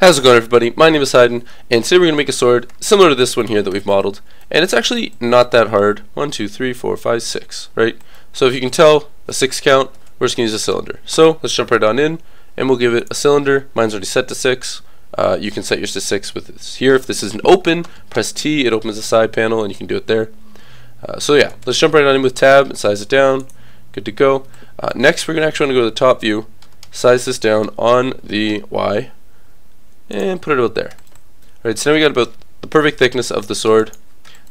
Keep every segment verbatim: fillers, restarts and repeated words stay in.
How's it going, everybody? My name is Hayden, and today we're going to make a sword similar to this one here that we've modeled. And it's actually not that hard. One, two, three, four, five, six, right? So if you can tell, a six count, we're just going to use a cylinder. So let's jump right on in, and we'll give it a cylinder. Mine's already set to six. Uh, you can set yours to six with this here. If this isn't open, press T, it opens the side panel, and you can do it there. Uh, so yeah, let's jump right on in with tab and size it down. Good to go. Uh, next, we're going to actually want to go to the top view, size this down on the Y, and put it out there. Alright, so now we got about the perfect thickness of the sword.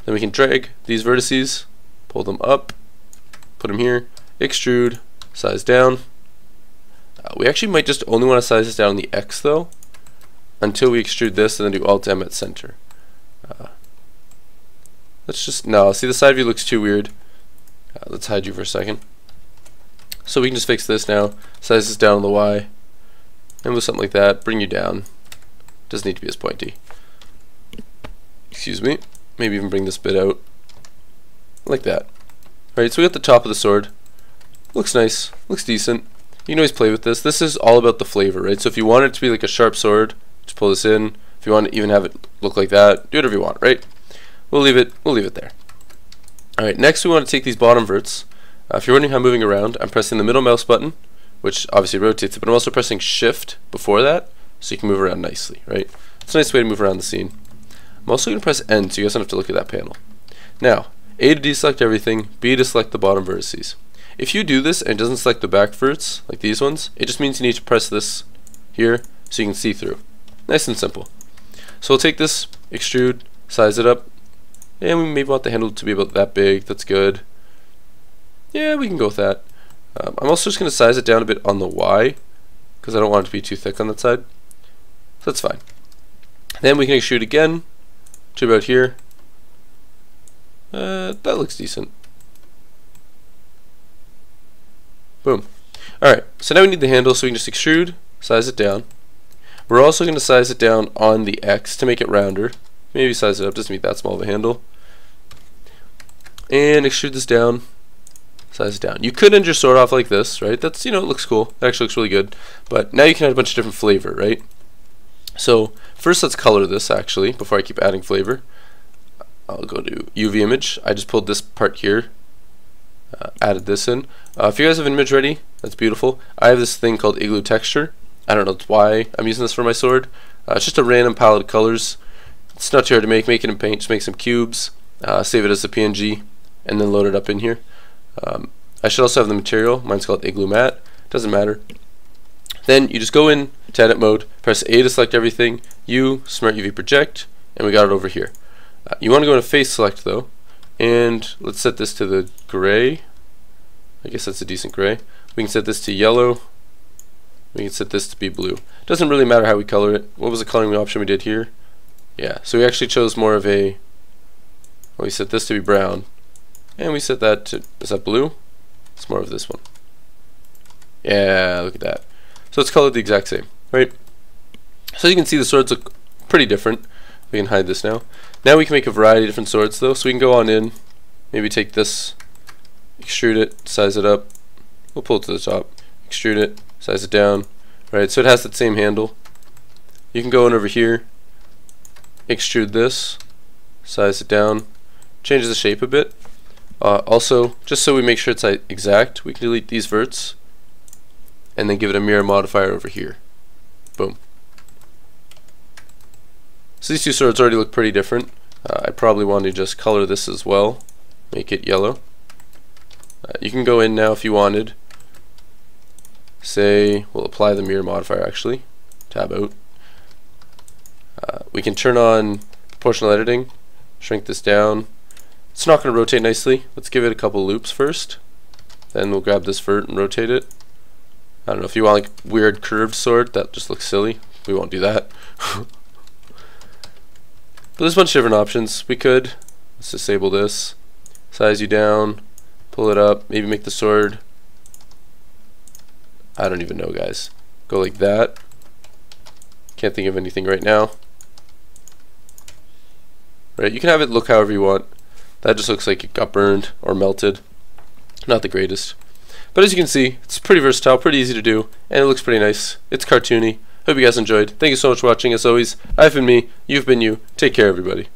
Then we can drag these vertices, pull them up, put them here, extrude, size down. Uh, we actually might just only want to size this down on the X though, until we extrude this, and then do Alt M at center. Uh, let's just, no, see the side view looks too weird. Uh, let's hide you for a second. So we can just fix this now, size this down on the Y, and with something like that, bring you down. Doesn't need to be as pointy. Excuse me. Maybe even bring this bit out. Like that. Alright, so we got the top of the sword. Looks nice. Looks decent. You can always play with this. This is all about the flavor, right? So if you want it to be like a sharp sword, just pull this in. If you want to even have it look like that, do whatever you want, right? We'll leave it, we'll leave it there. Alright, next we want to take these bottom verts. Uh, if you're wondering how I'm moving around, I'm pressing the middle mouse button, which obviously rotates it, but I'm also pressing Shift before that, so you can move around nicely, right? It's a nice way to move around the scene. I'm also going to press N, so you guys don't have to look at that panel. Now, A to deselect everything, B to select the bottom vertices. If you do this and it doesn't select the back verts, like these ones, it just means you need to press this here, so you can see through. Nice and simple. So we'll take this, extrude, size it up, and we maybe want the handle to be about that big, that's good. Yeah, we can go with that. Um, I'm also just going to size it down a bit on the Y, because I don't want it to be too thick on that side. So that's fine. Then we can extrude again to about here. Uh, that looks decent. Boom. Alright, so now we need the handle, so we can just extrude, size it down. We're also going to size it down on the X to make it rounder. Maybe size it up, doesn't need that small of a handle. And extrude this down, size it down. You could end your sword off like this, right? That's, you know, it looks cool. It actually looks really good. But now you can add a bunch of different flavor, right? So first let's color this actually before I keep adding flavor. I'll go to U V image. I just pulled this part here, uh, added this in. Uh, if you guys have an image ready, that's beautiful. I have this thing called Igloo Texture. I don't know why I'm using this for my sword. Uh, it's just a random palette of colors. It's not too hard to make. Make it in paint, just make some cubes, uh, save it as a P N G, and then load it up in here. Um, I should also have the material. Mine's called Igloo Matte. Doesn't matter. Then you just go in to edit mode, press A to select everything, U, Smart U V Project, and we got it over here. Uh, you want to go into face select though, and let's set this to the gray. I guess that's a decent gray. We can set this to yellow. We can set this to be blue. Doesn't really matter how we color it. What was the coloring option we did here? Yeah, so we actually chose more of a, well, we set this to be brown, and we set that to, is that blue? It's more of this one. Yeah, look at that. So it's colored the exact same, right? So you can see the swords look pretty different. We can hide this now. Now we can make a variety of different swords though, so we can go on in, maybe take this, extrude it, size it up, we'll pull it to the top, extrude it, size it down, right? So it has that same handle. You can go in over here, extrude this, size it down, changes the shape a bit. Uh, also, just so we make sure it's exact, we can delete these verts, and then give it a mirror modifier over here. Boom. So these two swords already look pretty different. Uh, I probably want to just color this as well, make it yellow. Uh, you can go in now if you wanted. Say, we'll apply the mirror modifier actually. Tab out. Uh, we can turn on proportional editing, shrink this down. It's not going to rotate nicely. Let's give it a couple loops first. Then we'll grab this vert and rotate it. I don't know, if you want like weird curved sword, that just looks silly. We won't do that. But there's a bunch of different options. We could, let's disable this, size you down, pull it up, maybe make the sword, I don't even know guys. Go like that. Can't think of anything right now. Right, you can have it look however you want. That just looks like it got burned or melted. Not the greatest. But as you can see, it's pretty versatile, pretty easy to do, and it looks pretty nice. It's cartoony. Hope you guys enjoyed. Thank you so much for watching. As always, I've been me, you've been you. Take care, everybody.